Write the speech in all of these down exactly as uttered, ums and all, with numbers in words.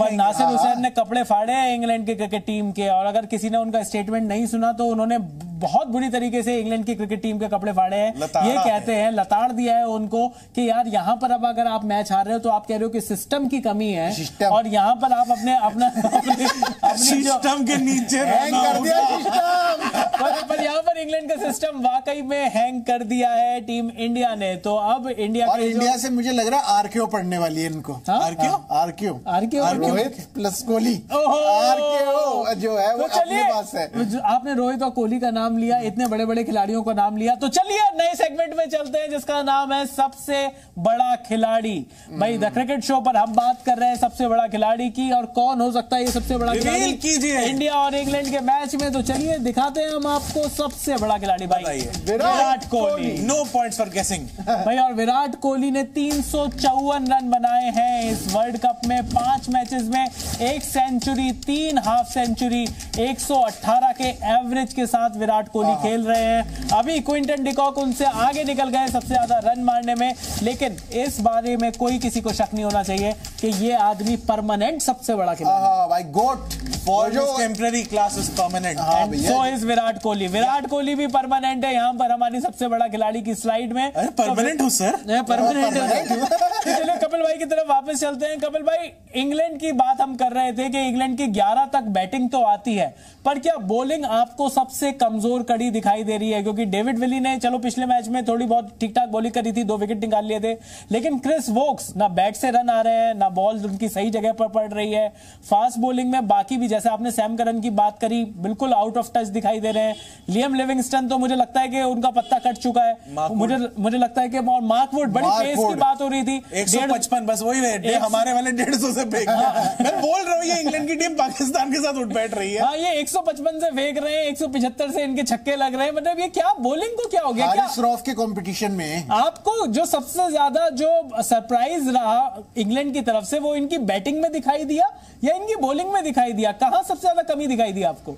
पर नासिर हुसैन ने कपड़े फाड़े हैं इंग्लैंड के क्रिकेट टीम के, और अगर किसी ने उनका स्टेटमेंट नहीं सुना तो उन्होंने बहुत बुरी तरीके से इंग्लैंड की क्रिकेट टीम के कपड़े फाड़े हैं, ये कहते हैं लताड़ दिया है उनको कि यार यहाँ पर अब अगर आप मैच हार रहे हो तो आप कह रहे हो कि सिस्टम की कमी है, और यहाँ पर आप अपने अपना सिस्टम के नीचे हैंग कर दिया सिस्टम, पर यहाँ पर इंग्लैंड का सिस्टम वाकई में हैंग कर दिया है टीम इंडिया ने। तो अब इंडिया और इंडिया से मुझे लग रहा है आरक्यू पढ़ने वाली है इनको, RQ RQ RQ Rohit plus Kohli RQ जो है वो अपने पास है। आपने रोहित और कोहली का नाम लिया, इतने बड़े बड़े खिलाड़ियों का नाम लिया, तो चलिए नए सेगमेंट में चलते हैं जिसका नाम है सबसे बड़ा खिलाड़ी। भाई द क्रिकेट शो पर हम बात कर रहे हैं सबसे बड़ा खिलाड़ी की, और कौन हो सकता है ये सबसे बड़ा खिलाड़ी कीजिए इंडिया और इंग्लैंड के मैच में। तो चलिए दिखाते हैं हम आपको सबसे बड़ा खिलाड़ी, भाई Virat Kohli. No points for guessing भाई, और विराट कोहली ने तीन सौ चौवन रन बनाए हैं इस वर्ल्ड कप में, पांच मैचेस में एक सेंचुरी, तीन हाफ सेंचुरी, एक सौ अट्ठारह के एवरेज के साथ विराट कोहली खेल रहे हैं। अभी क्विंटन डिकॉक उनसे आगे निकल गए सबसे ज्यादा रन मारने में, लेकिन इस बारे में कोई किसी को शक नहीं होना चाहिए कि ये आदमी परमानेंट सबसे बड़ा खिलाड़ी है। भाई गोट फॉर जो temporary class is permanent, so is Virat Kohli. Virat Kohli भी परमानेंट है यहाँ पर हमारी सबसे बड़ा खिलाड़ी की स्लाइड में। परमानेंट हूँ सर, परमानेंट है। चलिए कपिल भाई की तरफ वापस चलते हैं। कपिल भाई, इंग्लैंड की बात हम कर रहे थे कि इंग्लैंड की ग्यारह तक बैटिंग तो आती है, पर क्या बॉलिंग आपको सबसे कमजोर कड़ी दिखाई दे रही है? क्योंकि डेविड विली ने चलो पिछले मैच में थोड़ी बहुत ठीक ठाक बॉलिंग करी थी, दो विकेट निकाल लिए थे, लेकिन क्रिस वोक्स ना बैट से रन आ रहे हैं, ना बॉल उनकी सही जगह पर पड़ रही है। फास्ट बॉलिंग में बाकी भी, जैसे आपने सैम करन की बात करी, बिल्कुल आउट ऑफ टच दिखाई दे रहे हैं। लियम लिविंगस्टन तो मुझे लगता है कि उनका पत्ता कट चुका है, मुझे मुझे लगता है कि, और मार्कवुड बड़ी पेस की बात हो रही थी, एक सौ पचपन बस वही है हमारे वाले डेढ़ सौ से फेंक रहे। मैं बोल रहा हूँ ये इंग्लैंड की टीम पाकिस्तान के साथ उठ बैठ रही है। हाँ, ये एक सौ पचपन से फेंक रहे हैं, एक सौ पिछहत्तर से इनके छक्के लग रहे हैं, मतलब ये क्या बॉलिंग को क्या हो गया? हारिस रऊफ के कंपटीशन में आपको जो सबसे ज्यादा जो सरप्राइज रहा इंग्लैंड की तरफ से, वो इनकी बैटिंग में दिखाई दिया या इनकी बॉलिंग में दिखाई दिया? कहाँ सबसे ज्यादा कमी दिखाई दी आपको?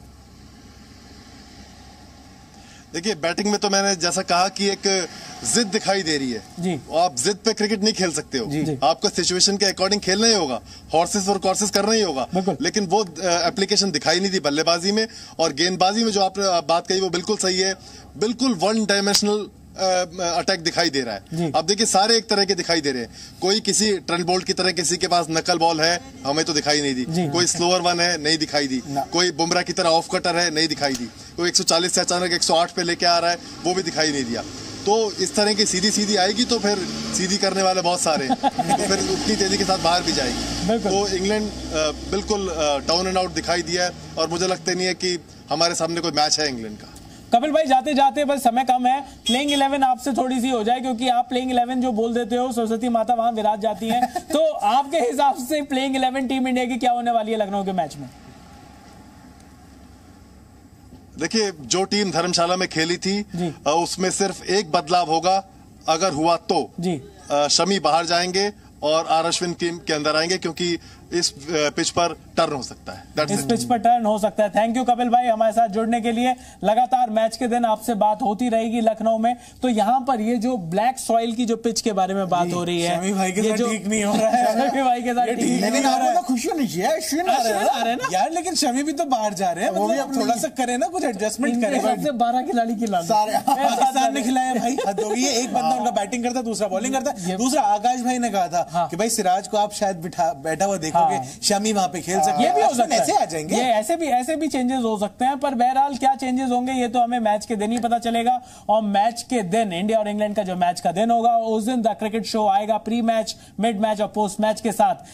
देखिए बैटिंग में तो मैंने जैसा कहा कि एक जिद दिखाई दे रही है जी। आप जिद पे क्रिकेट नहीं खेल सकते हो जी। आपको सिचुएशन के अकॉर्डिंग खेलना ही होगा, हॉर्सेस और कॉर्सेस करना ही होगा, लेकिन वो एप्लीकेशन दिखाई नहीं दी बल्लेबाजी में। और गेंदबाजी में जो आपने आप बात कही वो बिल्कुल सही है, बिल्कुल वन डायमेंशनल अटैक दिखाई दे रहा है। अब देखिए सारे एक तरह के दिखाई दे रहे हैं, कोई किसी ट्रेंट बोल्ट की तरह किसी के पास नकल बॉल है हमें तो दिखाई नहीं दी, कोई स्लोअर वन है नहीं दिखाई दी, कोई बुमरा की तरह ऑफ कटर है नहीं दिखाई दी, कोई एक सौ चालीस से अचानक एक सौ आठ पे लेके आ रहा है वो भी दिखाई नहीं दिया। तो इस तरह की सीधी सीधी आएगी तो फिर सीधी करने वाले बहुत सारे हैं, तो फिर उतनी तेजी के साथ बाहर भी जाएगी। तो इंग्लैंड बिल्कुल डाउन एंड आउट दिखाई दिया है, और मुझे लगता नहीं है कि हमारे सामने कोई मैच है इंग्लैंड का। कपिल भाई, जाते जाते बस समय कम है, प्लेइंग इलेवन आपसे थोड़ी सी हो जाए, क्योंकि आप प्लेइंग इलेवन जो बोल देते हो, सरस्वती माता वहां विराज जाती हैं। तो आपके हिसाब से प्लेइंग इलेवन टीम इंडिया की क्या होने वाली है लखनऊ के मैच में? देखिए जो टीम धर्मशाला में खेली थी उसमें सिर्फ एक बदलाव होगा, अगर हुआ तो जी, शमी बाहर जाएंगे और आर अश्विन टीम के अंदर आएंगे, क्योंकि इस पिच पर टर्न हो सकता है, इस पिच पर टर्न हो सकता है। थैंक यू कपिल भाई हमारे साथ जुड़ने के लिए। लगातार मैच के दिन आपसे बात होती रहेगी लखनऊ में। तो यहाँ पर ये जो ब्लैक सॉइल की जो पिच के बारे में बात हो रही है, शमी भाई के साथ ठीक नहीं हो रहा है, शमी भाई के साथ ठीक नहीं हो रहा है, खुशी होनी चाहिए यार, लेकिन शमी भी तो बाहर जा रहे हैं, वो भी आप थोड़ा सा करें ना, कुछ एडजस्टमेंट करें। बारह खिलाड़ी खिला ने खिलाया भाई, एक बंदा उनका बैटिंग करता, दूसरा बॉलिंग करता। दूसरा आकाश भाई ने कहा था कि भाई सिराज को आप शायद बैठा हुआ देखो, शमी वहां पे खेल सकते, ये भी हो सकता है, ऐसे आ जाएंगे, ये ऐसे भी ऐसे भी चेंजेस हो सकते हैं। पर बहरहाल क्या चेंजेस होंगे ये तो हमें मैच के दिन ही पता चलेगा। और मैच के दिन, इंडिया और इंग्लैंड का जो मैच का दिन होगा, उस दिन द क्रिकेट शो आएगा प्री मैच, मिड मैच और पोस्ट मैच के साथ।